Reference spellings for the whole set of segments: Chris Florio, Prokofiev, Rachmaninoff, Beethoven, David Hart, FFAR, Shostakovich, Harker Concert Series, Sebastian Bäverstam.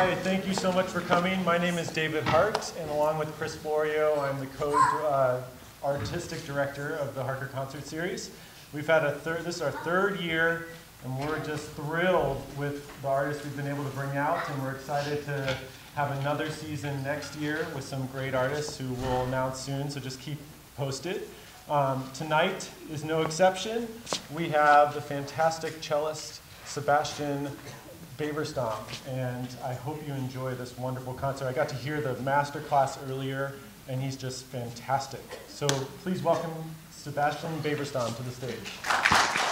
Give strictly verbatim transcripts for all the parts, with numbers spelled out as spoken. Hi, thank you so much for coming. My name is David Hart, and along with Chris Florio, I'm the co-artistic uh, director of the Harker Concert Series. We've had a third, this is our third year, and we're just thrilled with the artists we've been able to bring out, and we're excited to have another season next year with some great artists who we'll announce soon, so just keep posted. Um, tonight is no exception. We have the fantastic cellist, Sebastian Bäverstam, and I hope you enjoy this wonderful concert. I got to hear the master class earlier, and he's just fantastic. So please welcome Sebastian Bäverstam to the stage.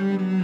Mm-hmm.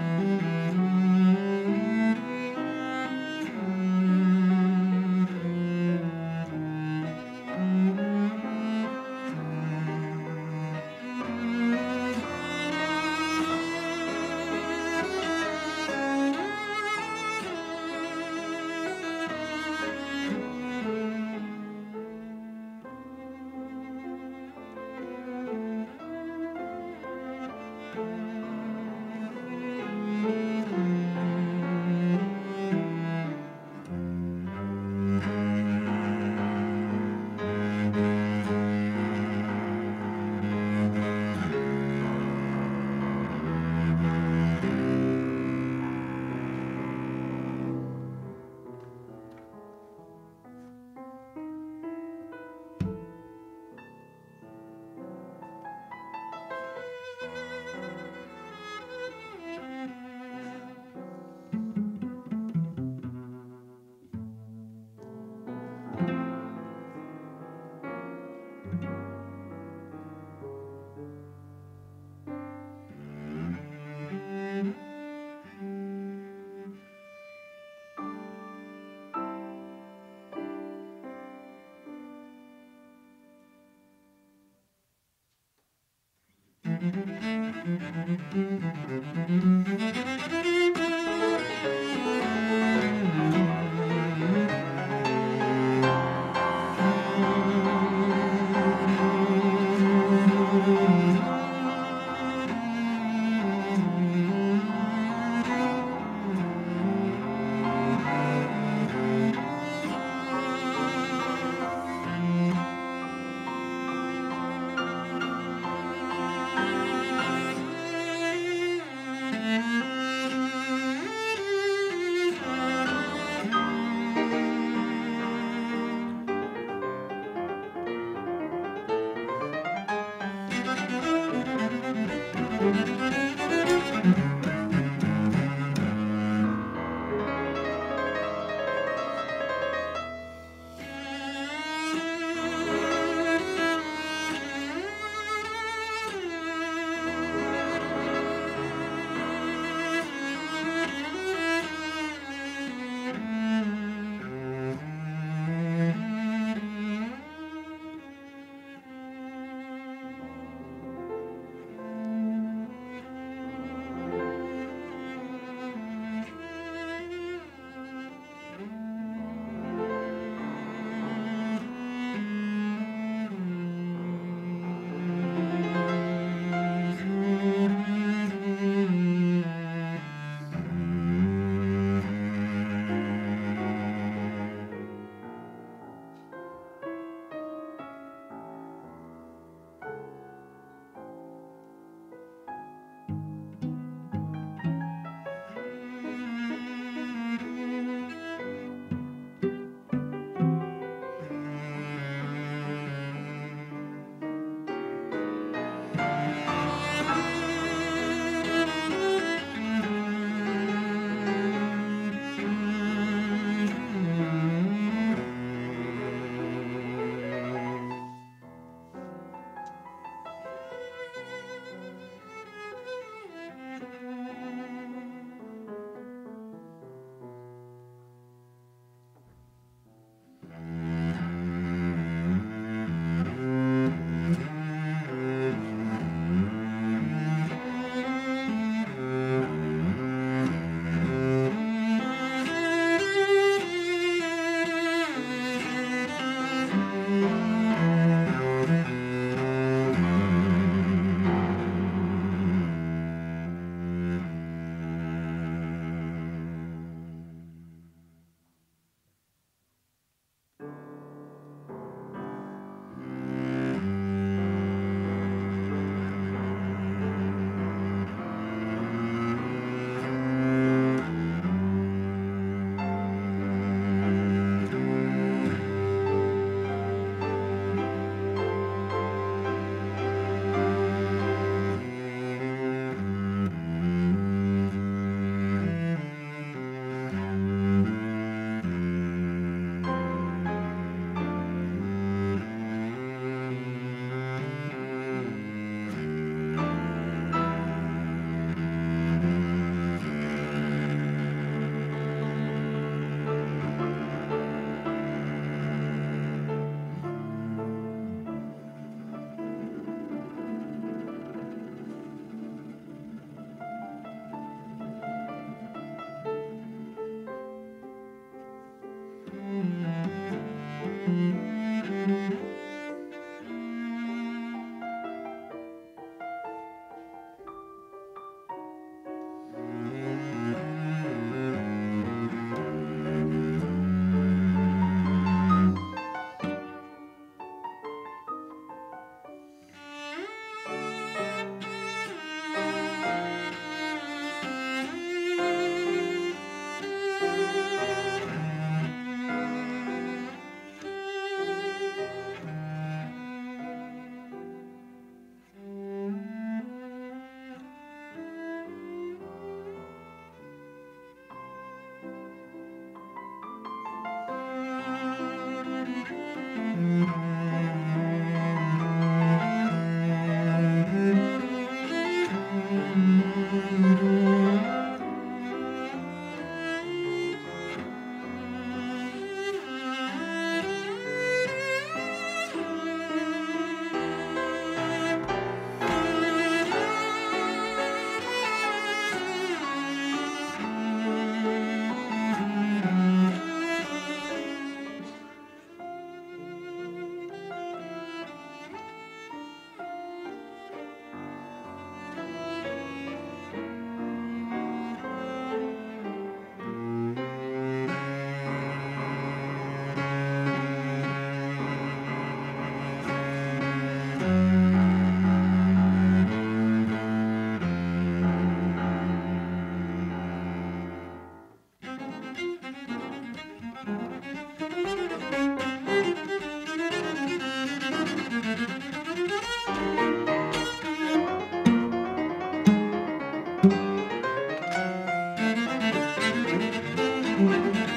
Thank you.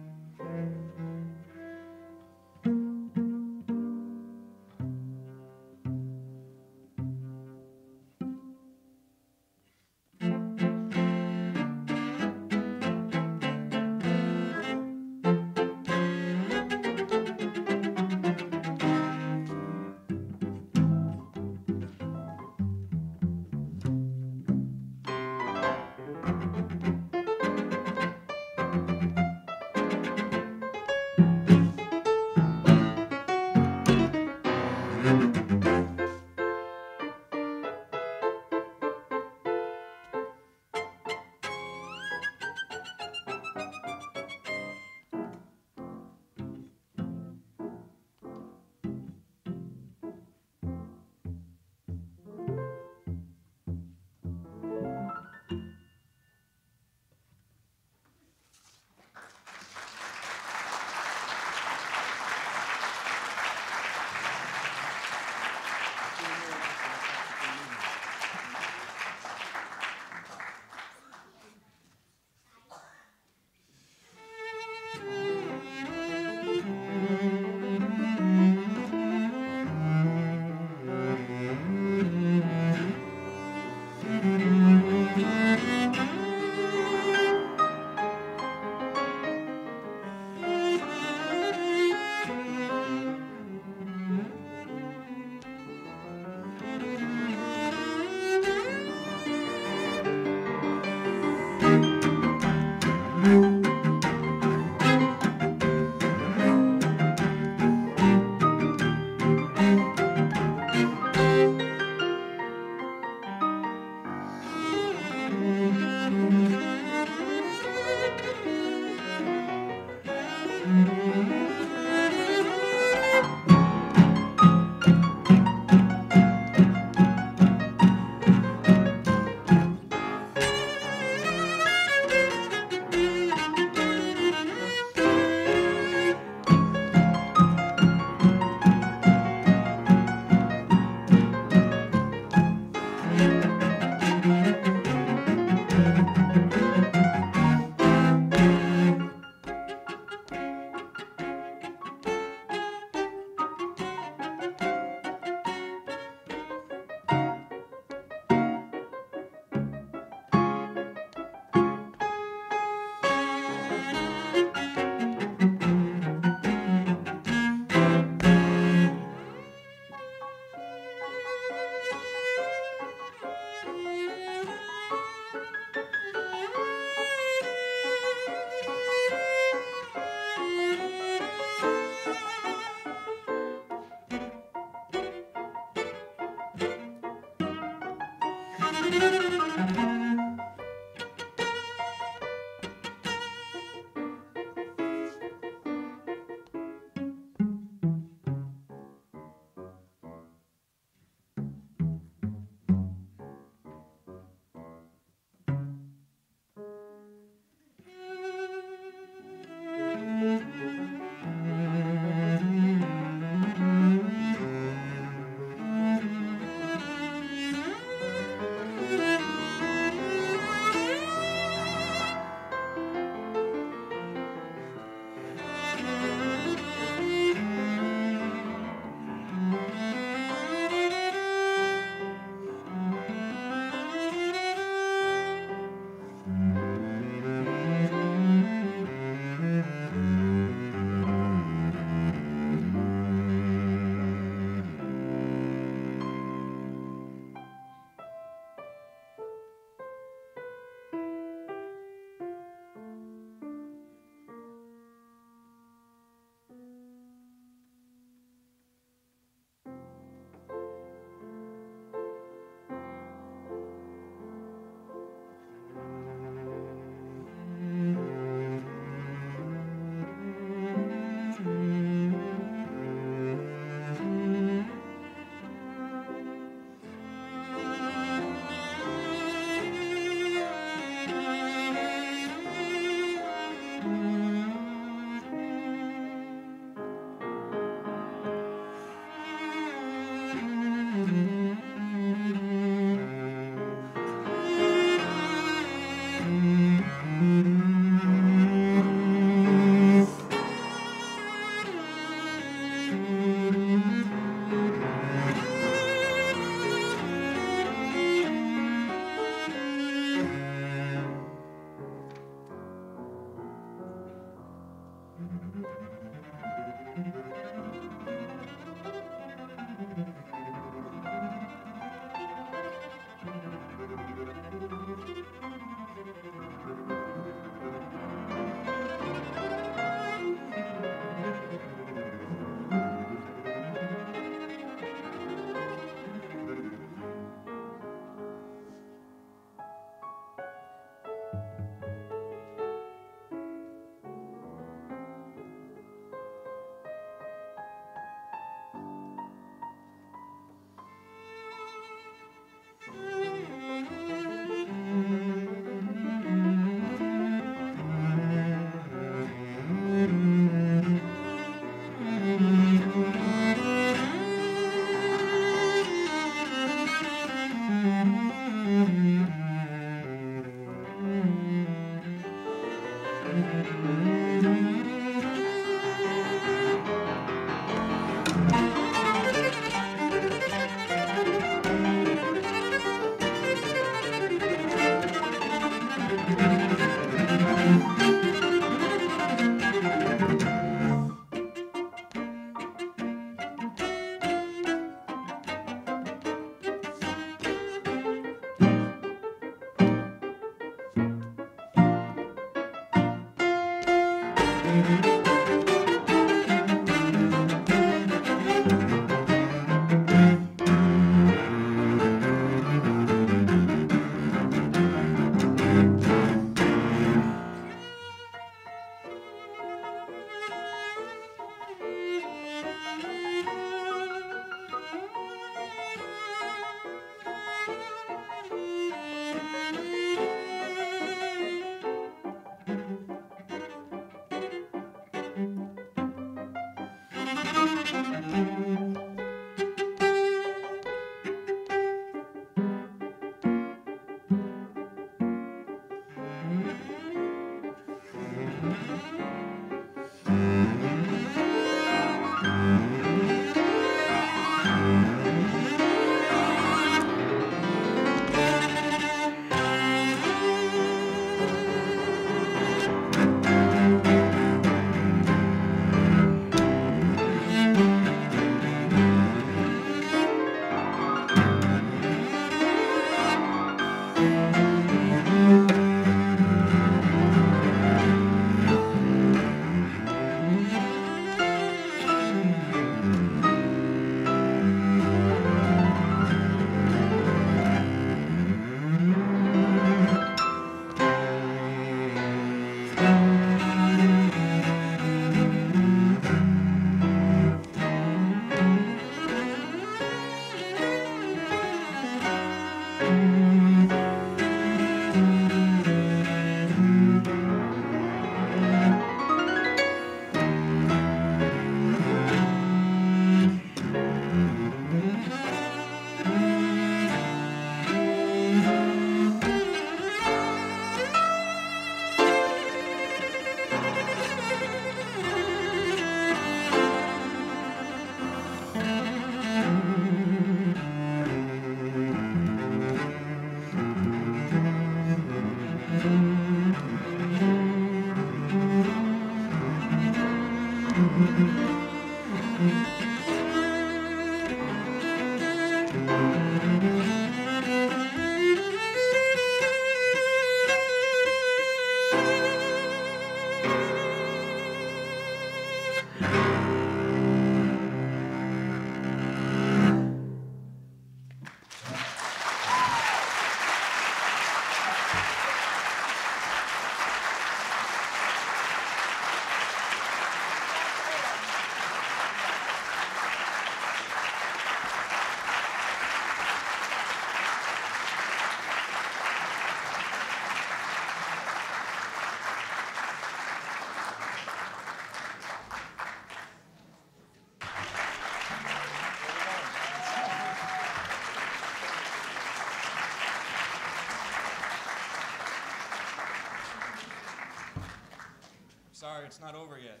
Sorry, it's not over yet.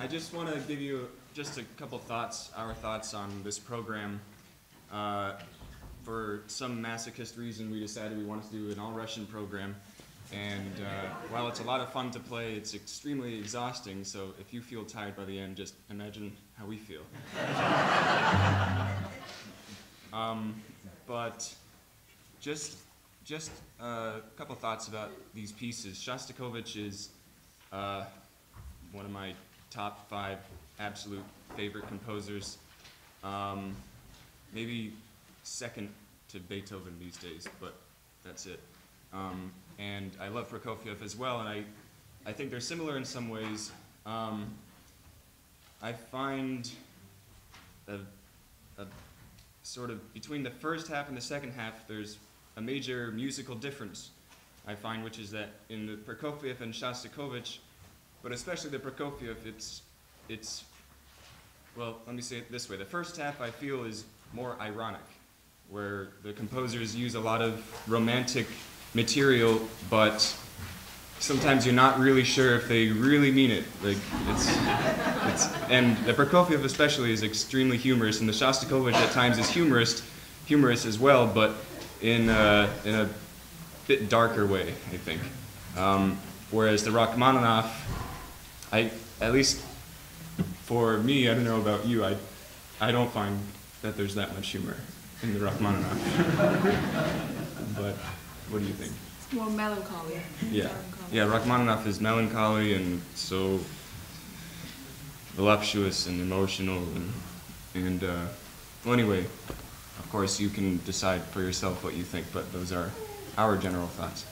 I just want to give you just a couple thoughts, our thoughts on this program. Uh, for some masochist reason, we decided we wanted to do an all-Russian program. And uh, while it's a lot of fun to play, it's extremely exhausting, so if you feel tired by the end, just imagine how we feel. um, but just just a couple thoughts about these pieces. Shostakovich is uh, one of my top five absolute favorite composers, um, maybe second to Beethoven these days, but that's it. Um, And I love Prokofiev as well, and I, I think they're similar in some ways. Um, I find a, a sort of between the first half and the second half, there's a major musical difference, I find, which is that in the Prokofiev and Shostakovich, but especially the Prokofiev, it's, it's, well, let me say it this way. The first half, I feel, is more ironic, where the composers use a lot of romantic material, but sometimes you're not really sure if they really mean it. Like it's, it's and the Prokofiev especially is extremely humorous, and the Shostakovich at times is humorous, humorous as well, but in a, in a bit darker way, I think. Um, whereas the Rachmaninoff, I at least for me, I don't know about you, I I don't find that there's that much humor in the Rachmaninoff. But what do you think? It's more melancholy. Yeah. Melancholy. Yeah, Rachmaninoff is melancholy and so voluptuous and emotional, and, and uh, well, anyway, of course you can decide for yourself what you think, but those are our general thoughts.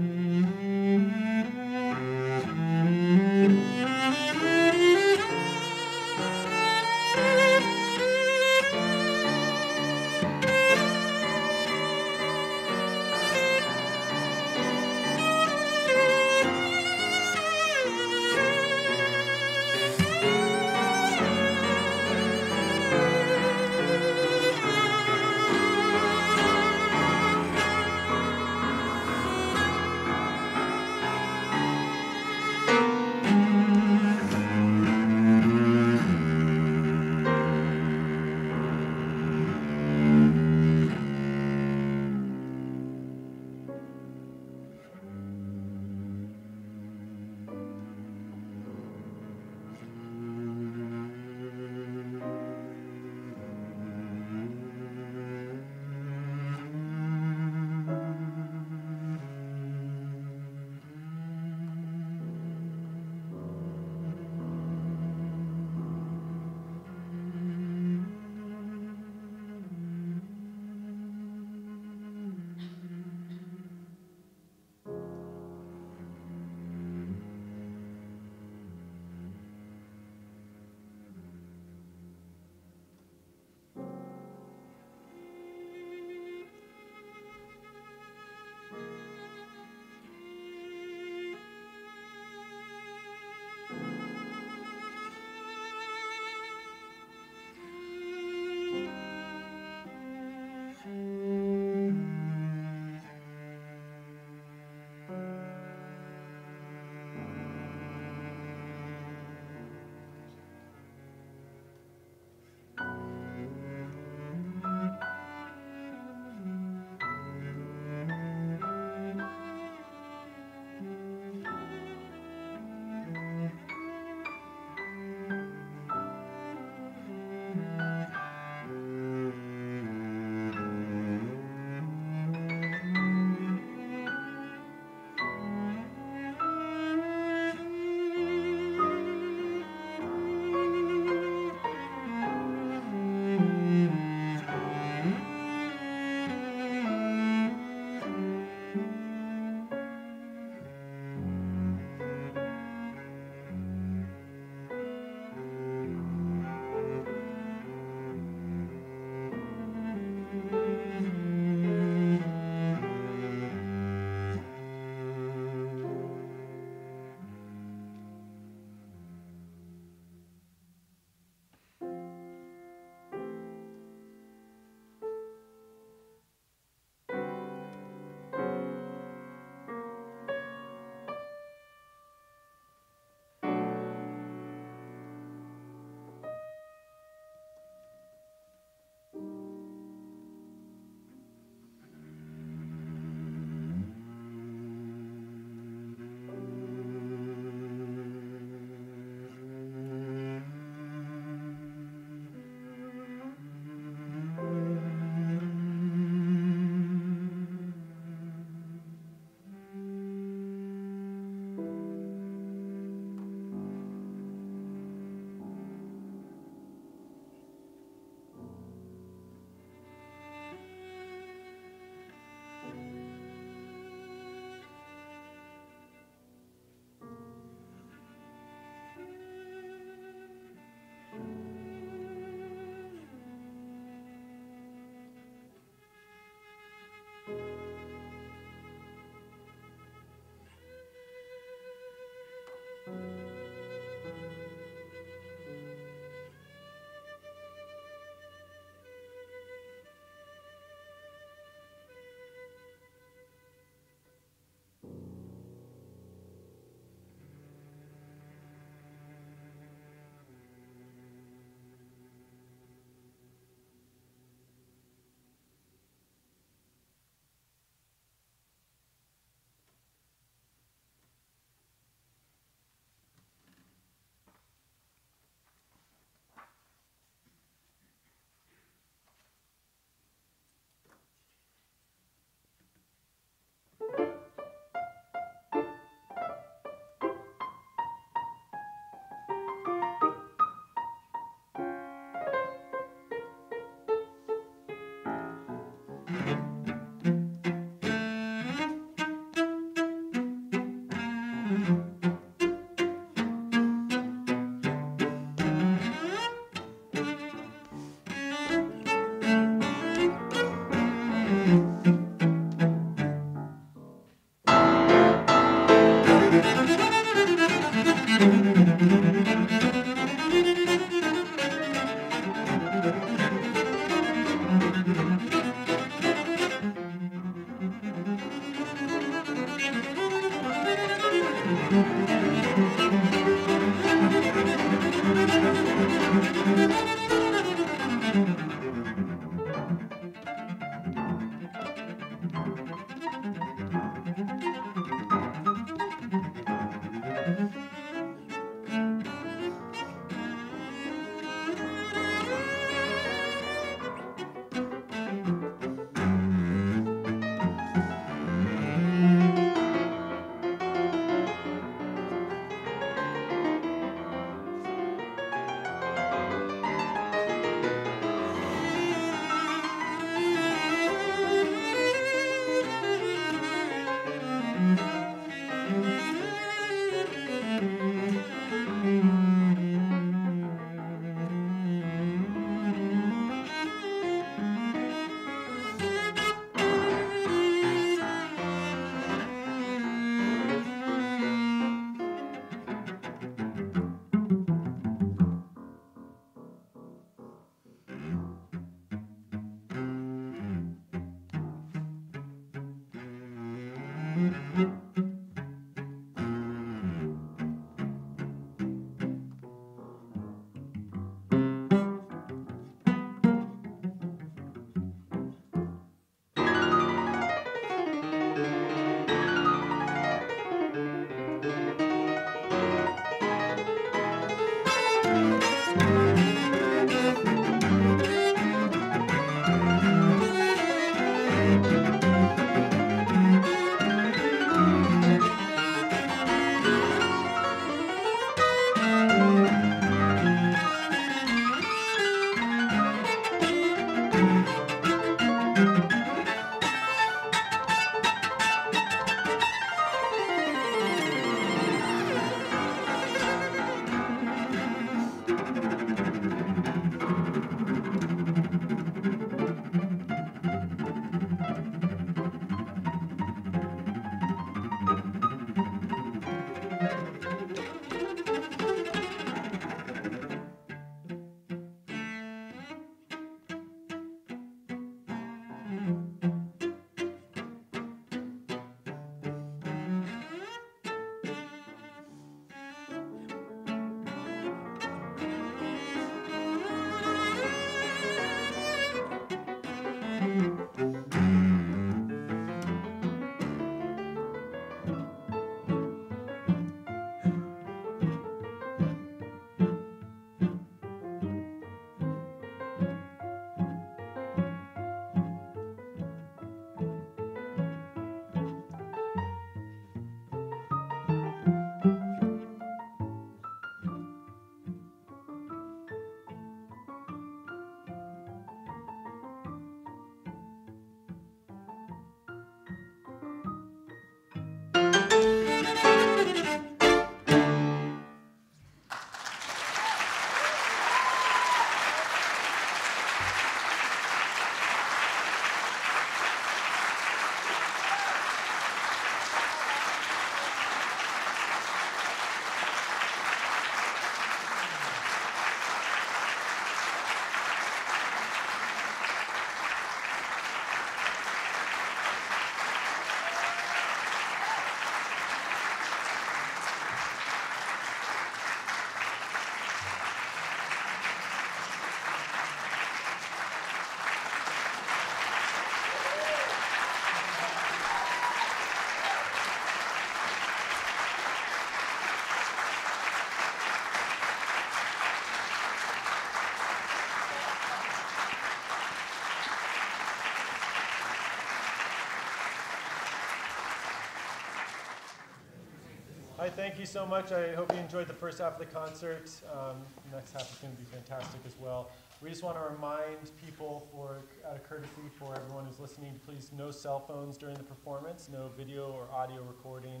Hi, thank you so much. I hope you enjoyed the first half of the concert. Um, the next half is going to be fantastic as well. We just want to remind people, for, out of courtesy for everyone who's listening, please no cell phones during the performance, no video or audio recording.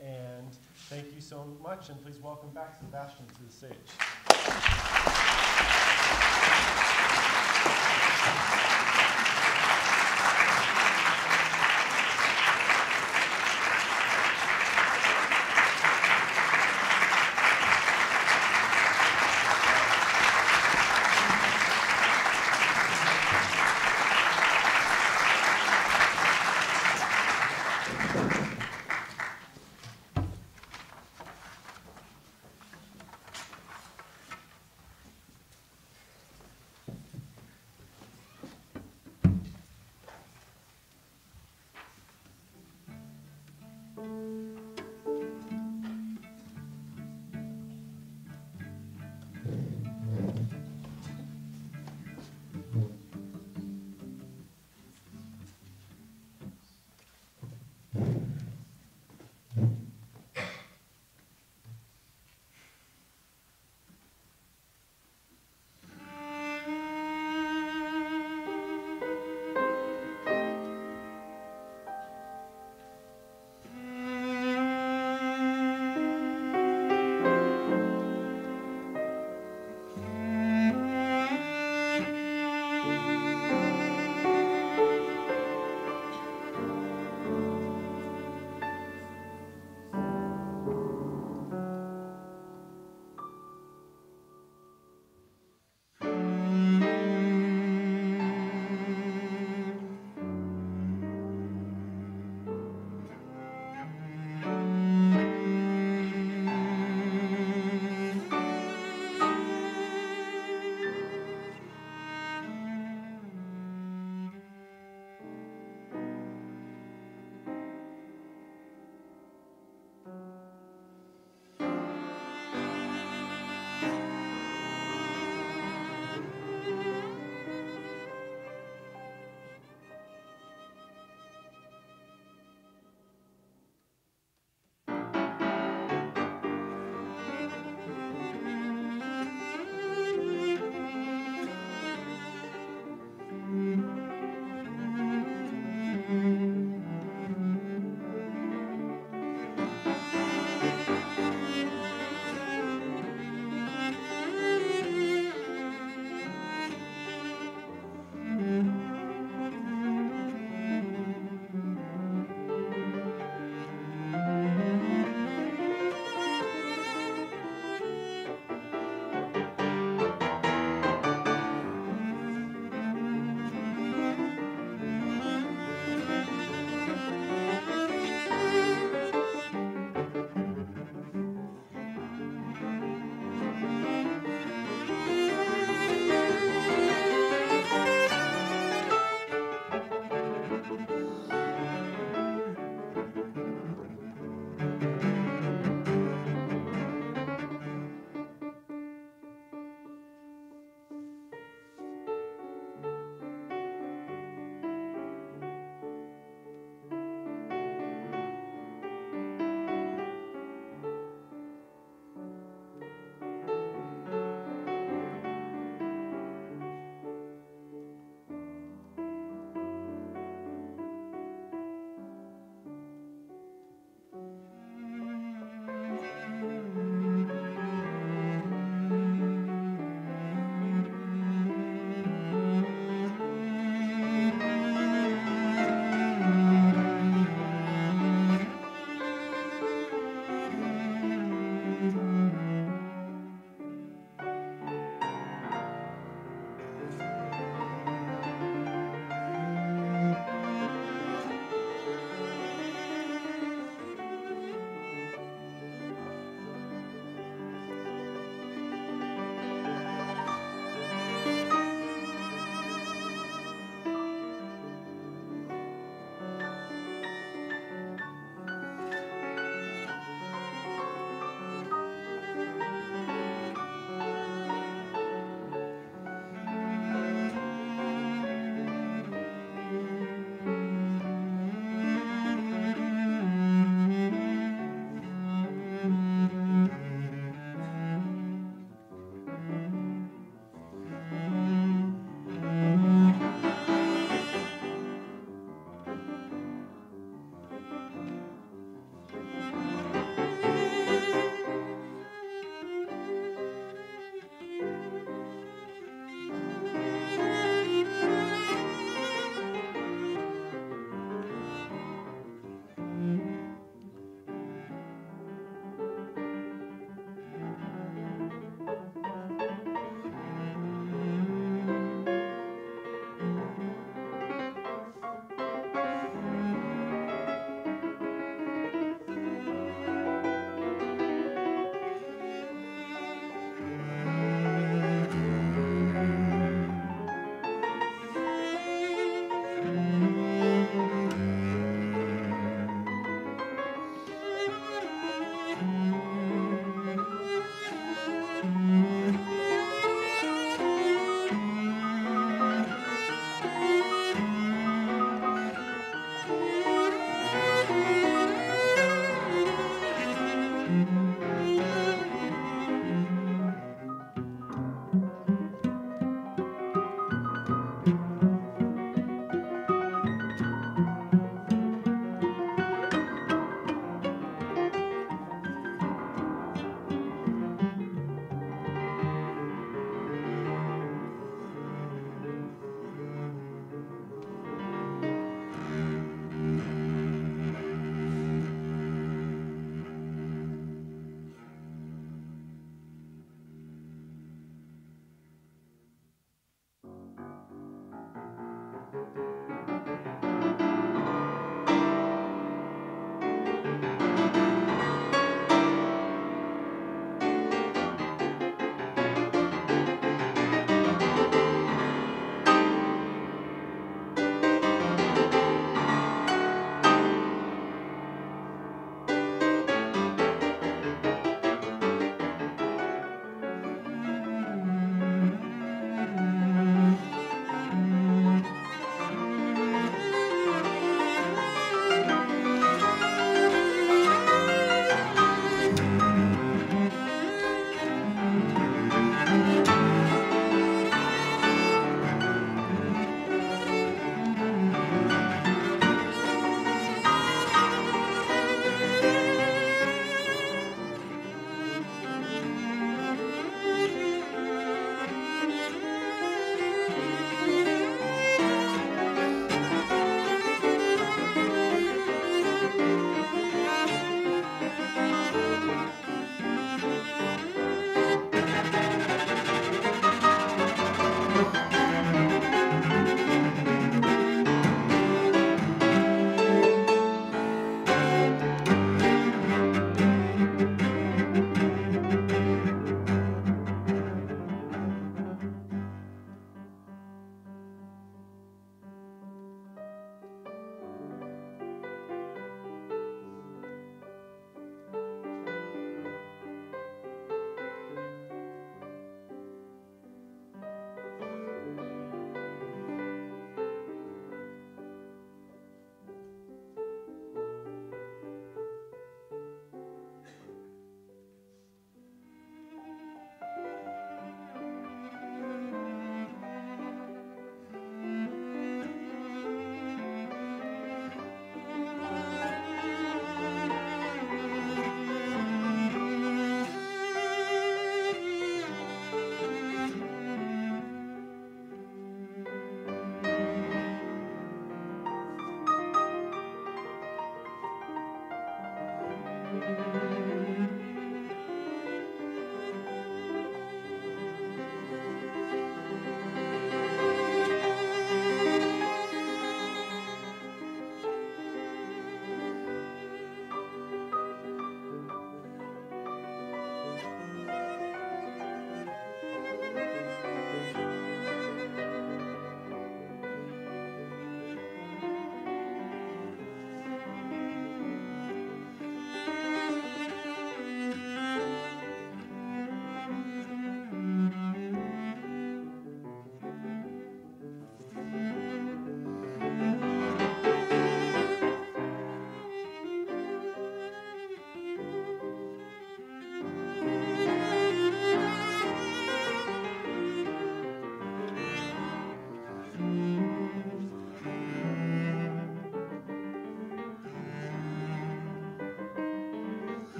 And thank you so much, and please welcome back Sebastian to the stage.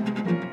Thank you.